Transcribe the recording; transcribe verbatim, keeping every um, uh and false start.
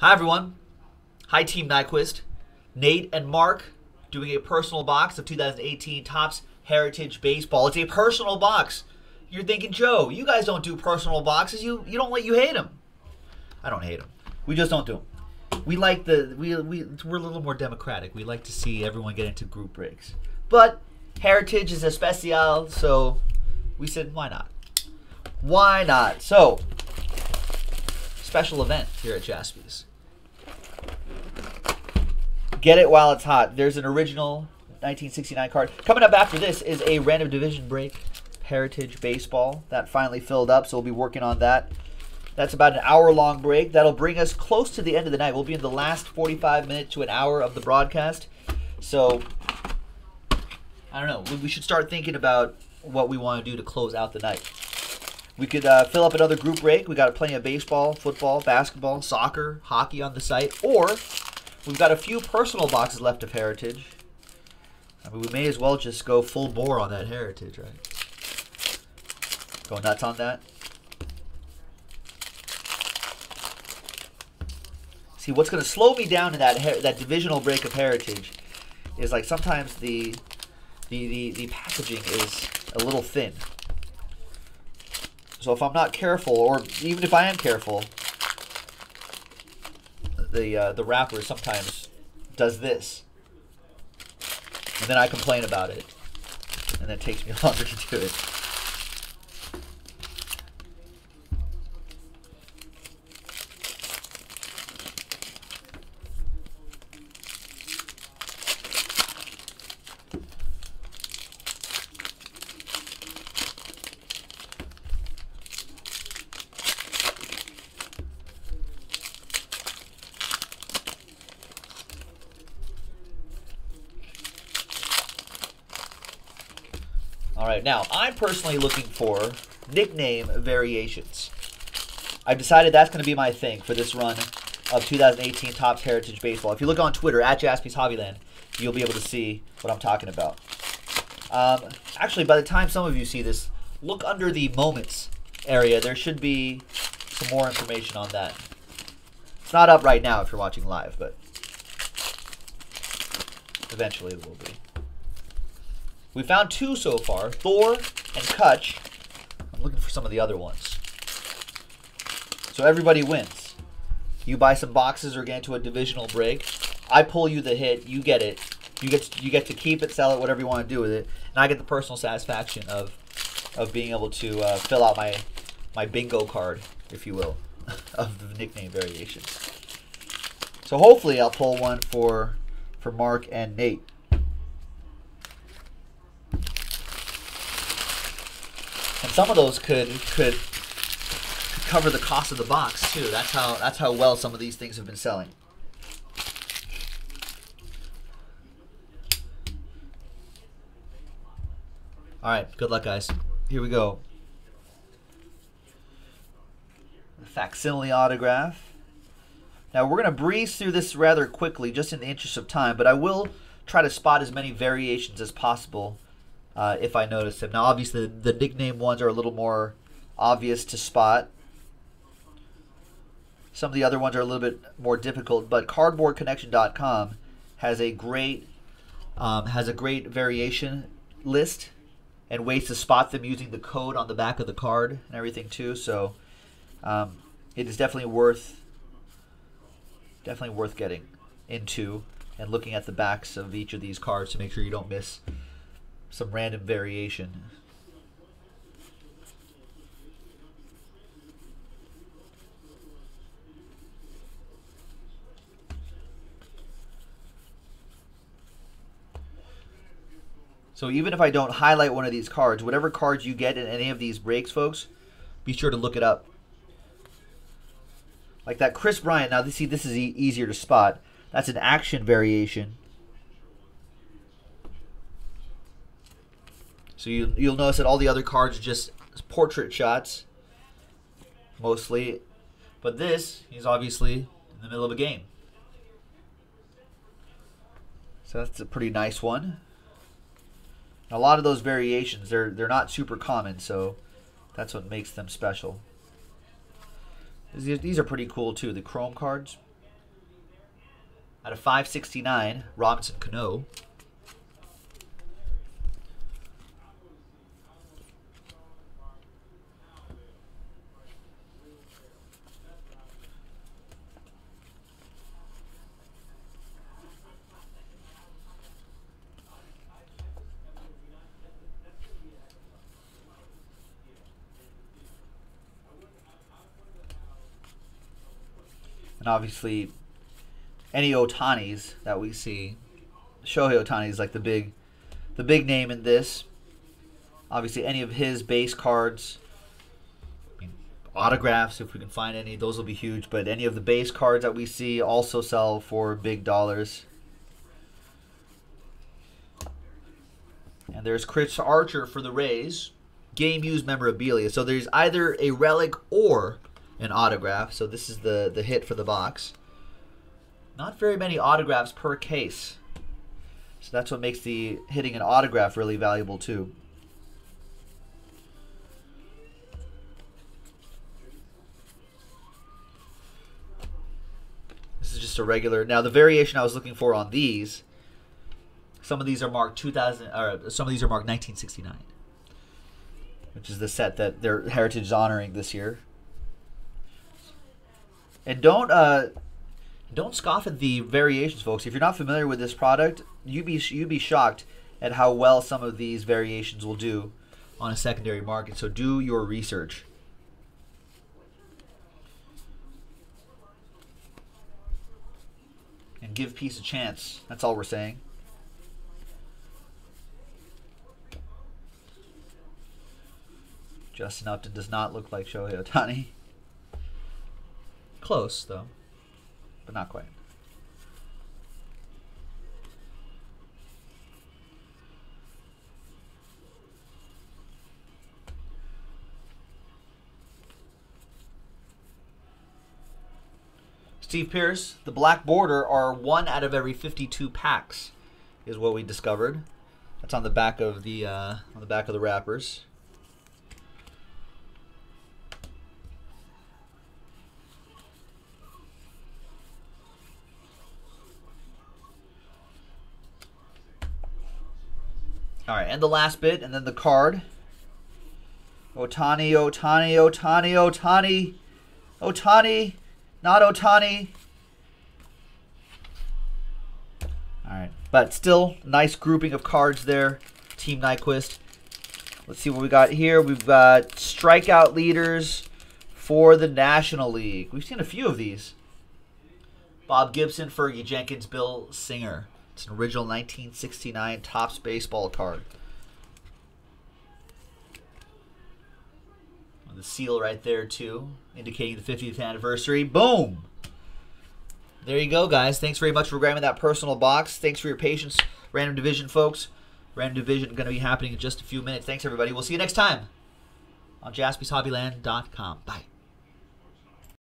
Hi, everyone. Hi, Team Nyquist. Nate and Mark doing a personal box of two thousand eighteen Topps Heritage Baseball. It's a personal box. You're thinking, Joe, you guys don't do personal boxes. You you don't let you hate them. I don't hate them. We just don't do them. We like the we we we're a little more democratic. We like to see everyone get into group breaks. But Heritage is especial, so we said, why not? Why not? So special event here at Jaspy's. Get it while it's hot. There's an original nineteen sixty-nine card. Coming up after this is a random division break, Heritage Baseball. That finally filled up, so we'll be working on that. That's about an hour-long break. That'll bring us close to the end of the night. We'll be in the last forty-five minutes to an hour of the broadcast. So, I don't know. We should start thinking about what we want to do to close out the night. We could uh, fill up another group break. We got plenty of baseball, football, basketball, soccer, hockey on the site, or we've got a few personal boxes left of Heritage. I mean, we may as well just go full bore on that Heritage, right? Go nuts on that. See, what's going to slow me down in that that divisional break of Heritage is like sometimes the the the, the packaging is a little thin. So if I'm not careful, or even if I am careful, the uh, the wrapper sometimes does this, and then I complain about it, and that takes me longer to do it. Alright, now, I'm personally looking for nickname variations. I've decided that's going to be my thing for this run of two thousand eighteen Topps Heritage Baseball. If you look on Twitter, at Jaspy's Hobbyland, you'll be able to see what I'm talking about. Um, actually, by the time some of you see this, look under the Moments area. There should be some more information on that. It's not up right now if you're watching live, but eventually it will be. We found two so far, Thor and Kutch. I'm looking for some of the other ones. So everybody wins. You buy some boxes or get into a divisional break. I pull you the hit. You get it. You get to, you get to keep it, sell it, whatever you want to do with it. And I get the personal satisfaction of of being able to uh, fill out my, my bingo card, if you will, of the nickname variations. So hopefully I'll pull one for for Mark and Nate. Some of those could, could could cover the cost of the box too. That's how that's how well some of these things have been selling. All right, good luck, guys. Here we go. A facsimile autograph. Now we're gonna breeze through this rather quickly, just in the interest of time. But I will try to spot as many variations as possible. Uh, if I notice them. Now, obviously, the, the nickname ones are a little more obvious to spot. Some of the other ones are a little bit more difficult, but cardboard connection dot com has a great um, has a great variation list and ways to spot them using the code on the back of the card and everything too. So um, it is definitely worth definitely worth getting into and looking at the backs of each of these cards to make sure you don't miss some random variation. So even if I don't highlight one of these cards, whatever cards you get in any of these breaks, folks, be sure to look it up. Like that Chris Bryant, now see this is e- easier to spot. That's an action variation. So you, you'll notice that all the other cards are just portrait shots, mostly. But this is obviously in the middle of a game. So that's a pretty nice one. And a lot of those variations, they're, they're not super common, so that's what makes them special. These are pretty cool, too, the chrome cards. Out of five sixty-nine, Robinson Cano. And obviously, any Otanis that we see, Shohei Otani is like the big, the big name in this. Obviously, any of his base cards, I mean, autographs, if we can find any, those will be huge. But any of the base cards that we see also sell for big dollars. And there's Chris Archer for the Rays, game used memorabilia. So there's either a relic or an autograph. So this is the the hit for the box. Not very many autographs per case, so that's what makes the hitting an autograph really valuable too. This is just a regular. Now the variation I was looking for on these, some of these are marked two thousand, or some of these are marked nineteen sixty-nine, which is the set that their Heritage is honoring this year. And don't uh, don't scoff at the variations, folks. If you're not familiar with this product, you'd be, you'd be shocked at how well some of these variations will do on a secondary market. So do your research. And give peace a chance. That's all we're saying. Justin Upton does not look like Shohei Otani. Close, though, but not quite. Steve Pierce, the black border are one out of every fifty-two packs, is what we discovered. That's on the back of the uh, on the back of the wrappers. All right, and the last bit, and then the card. Otani, Otani, Otani, Otani, Otani, not Otani. All right, but still, nice grouping of cards there, Team Nyquist. Let's see what we got here. We've got strikeout leaders for the National League. We've seen a few of these. Bob Gibson, Fergie Jenkins, Bill Singer. It's an original nineteen sixty-nine Topps baseball card. The seal right there too, indicating the fiftieth anniversary. Boom! There you go, guys. Thanks very much for grabbing that personal box. Thanks for your patience. Random Division, folks. Random Division going to be happening in just a few minutes. Thanks, everybody. We'll see you next time on Jaspys Hobbyland dot com. Bye.